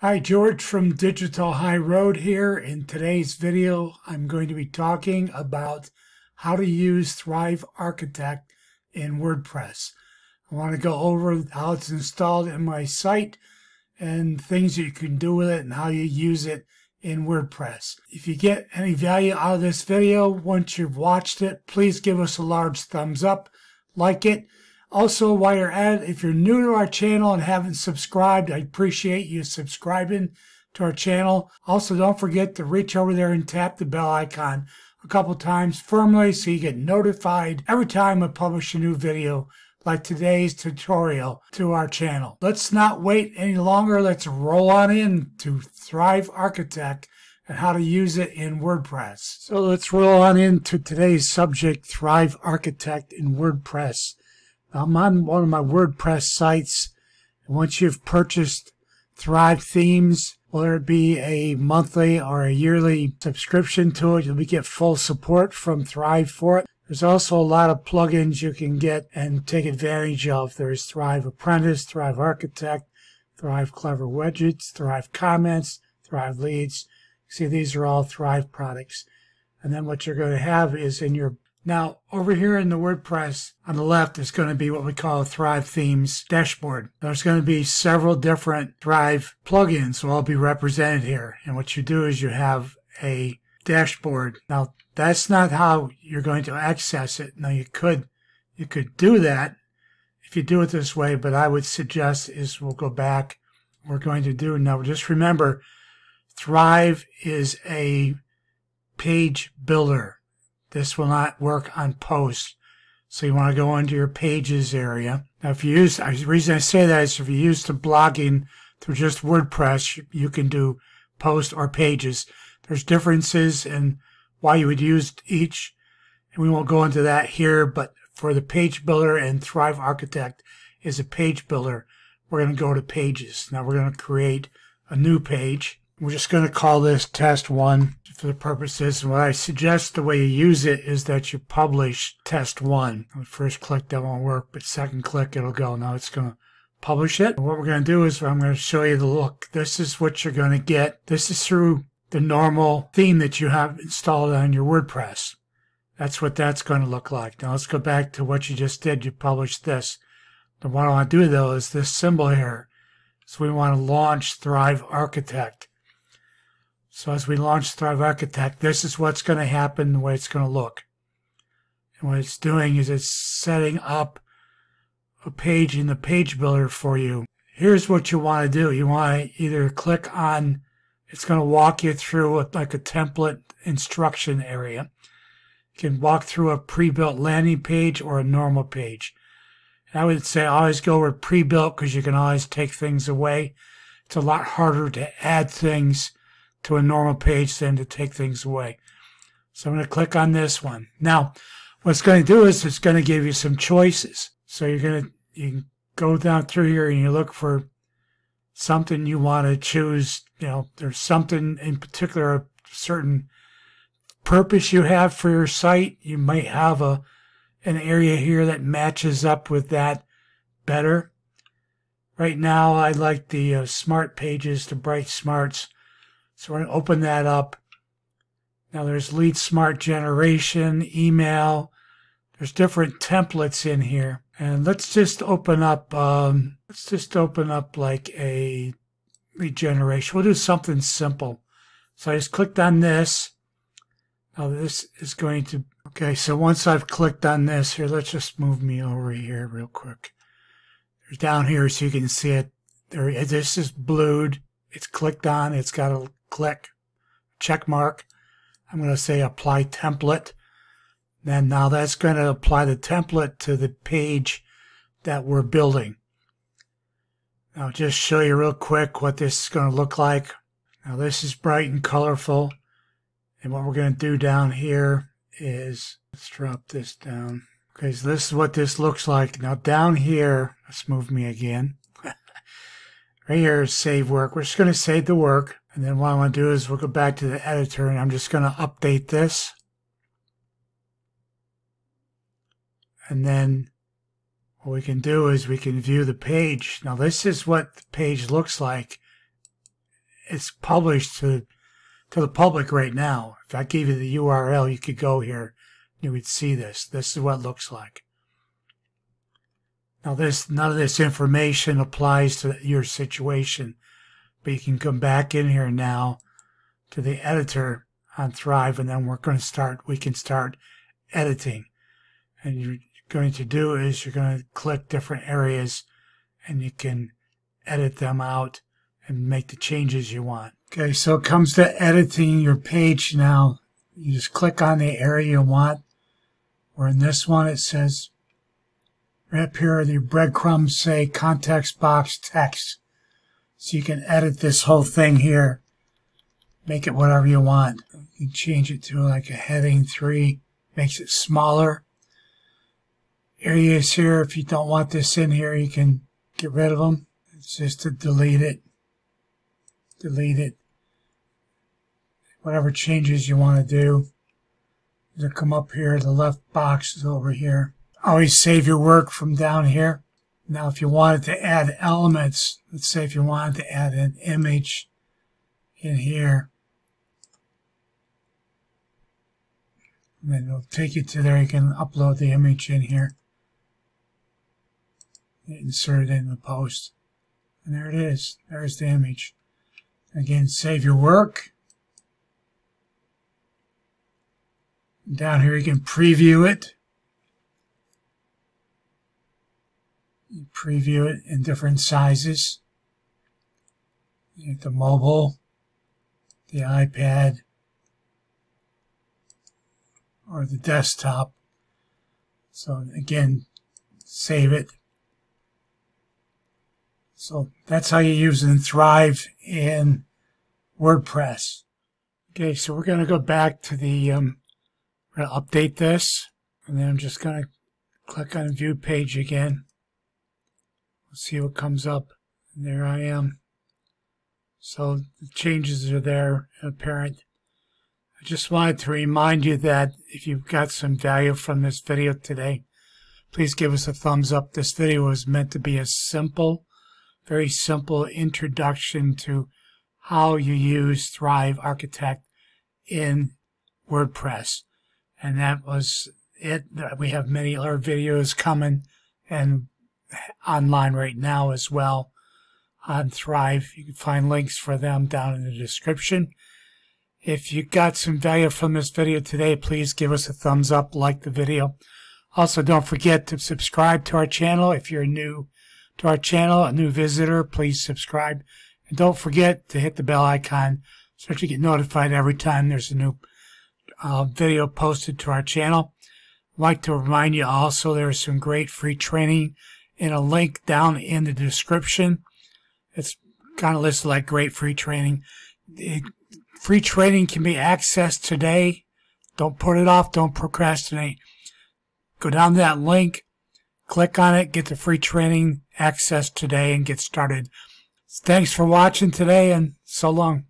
Hi, George from Digital High Road here. In today's video, I'm going to be talking about how to use Thrive Architect in WordPress. I want to go over how it's installed in my site and things that you can do with it and how you use it in WordPress. If you get any value out of this video, once you've watched it, please give us a large thumbs up, like it. Also, while you're at it, if you're new to our channel and haven't subscribed, I appreciate you subscribing to our channel. Also, don't forget to reach over there and tap the bell icon a couple times firmly so you get notified every time I publish a new video like today's tutorial to our channel. Let's not wait any longer. Let's roll on in to Thrive Architect and how to use it in WordPress. So let's roll on into today's subject, Thrive Architect in WordPress. I'm on one of my WordPress sites, and once you've purchased Thrive themes, whether it be a monthly or a yearly subscription to it, you'll get full support from Thrive for it. There's also a lot of plugins you can get and take advantage of. There's Thrive Apprentice, Thrive Architect, Thrive Clever Widgets, Thrive Comments, Thrive Leads. See, these are all Thrive products. And then what you're going to have is in your Now, over here in the WordPress, on the left, is going to be what we call a Thrive Themes dashboard. There's going to be several different Thrive plugins will all be represented here. And what you do is you have a dashboard. Now, that's not how you're going to access it. Now, you could do that if you do it this way, but I would suggest is we'll go back. We're going to do, now just remember, Thrive is a page builder. This will not work on posts. So you want to go into your pages area. Now, if you use, the reason I say that is if you use the blogging through just WordPress, you can do posts or pages. There's differences in why you would use each. And we won't go into that here, but for the page builder, and Thrive Architect is a page builder, we're going to go to pages. Now we're going to create a new page. We're just going to call this test one for the purposes. And what I suggest the way you use it is that you publish test one. First click, that won't work, but second click, it'll go. Now it's going to publish it. And what we're going to do is I'm going to show you the look. This is what you're going to get. This is through the normal theme that you have installed on your WordPress. That's what that's going to look like. Now let's go back to what you just did. You published this. Now what I want to do, though, is this symbol here. So we want to launch Thrive Architect. So as we launch Thrive Architect, this is what's going to happen, the way it's going to look. And what it's doing is it's setting up a page in the page builder for you. Here's what you want to do. You want to either click on, it's going to walk you through like a template instruction area. You can walk through a pre-built landing page or a normal page. And I would say always go with pre-built because you can always take things away. It's a lot harder to add things to a normal page than to take things away. So I'm going to click on this one. Now, what it's going to do is it's going to give you some choices. So you're going to, you can go down through here and you look for something you want to choose. You know, there's something in particular, a certain purpose you have for your site. You might have an area here that matches up with that better. Right now, I like the smart pages, the bright smarts. So we're going to open that up. Now there's lead smart generation, email. There's different templates in here. And let's just open up, like a lead generation. We'll do something simple. So I just clicked on this. Now this is going to, okay, so once I've clicked on this here, let's just move me over here real quick. There's down here so you can see it. There, this is blued. It's clicked on. It's got a click check mark. I'm going to say apply template. Then now that's going to apply the template to the page that we're building. I'll just show you real quick what this is going to look like. Now this is bright and colorful. And what we're going to do down here is let's drop this down. Okay, so this is what this looks like. Now down here, let's move me again. Right here is save work. We're just going to save the work. And then what I want to do is we'll go back to the editor and I'm just going to update this. And then what we can do is we can view the page. Now this is what the page looks like it's published to the public right now. If I gave you the URL, you could go here and you would see this. This is what it looks like. Now this, none of this information applies to your situation, but you can come back in here now to the editor on Thrive, and then we're going to start, we can start editing. And you're going to do is you're going to click different areas and you can edit them out and make the changes you want. Okay, so it comes to editing your page now. You just click on the area you want. Or in this one, it says right up here, the breadcrumbs say context box text. So you can edit this whole thing here. Make it whatever you want. You can change it to like a heading 3. Makes it smaller. Areas here, if you don't want this in here, you can get rid of them. It's just to delete it. Delete it. Whatever changes you want to do. They'll come up here. The left box is over here. Always save your work from down here. Now if you wanted to add elements, let's say if you wanted to add an image in here, and then it'll take you to there. You can upload the image in here, insert it in the post, and there it is. There's the image. Again, save your work. Down here you can preview it. You preview it in different sizes. You get the mobile, the iPad, or the desktop. So again, save it. So that's how you use it in Thrive in WordPress. Okay, so we're going to go back to the, we're going to update this, and then I'm just going to click on View Page again. Let's see what comes up. And there I am. So the changes are there, apparent. I just wanted to remind you that if you've got some value from this video today, please give us a thumbs up. This video was meant to be a simple, very simple introduction to how you use Thrive Architect in WordPress. And that was it. We have many other videos coming and online right now as well on Thrive. You can find links for them down in the description. If you got some value from this video today, please give us a thumbs up, like the video. Also, don't forget to subscribe to our channel. If you're new to our channel, a new visitor, please subscribe. And don't forget to hit the bell icon so that you get notified every time there's a new video posted to our channel. I'd like to remind you also there's some great free training in a link down in the description. It's kind of listed like great free training. Free training can be accessed today. Don't put it off. Don't procrastinate. Go down to that link, click on it, get the free training accessed today, and get started. Thanks for watching today, and so long.